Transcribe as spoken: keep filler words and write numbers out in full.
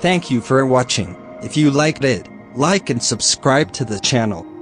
Thank you for watching. If you liked it, like and subscribe to the channel.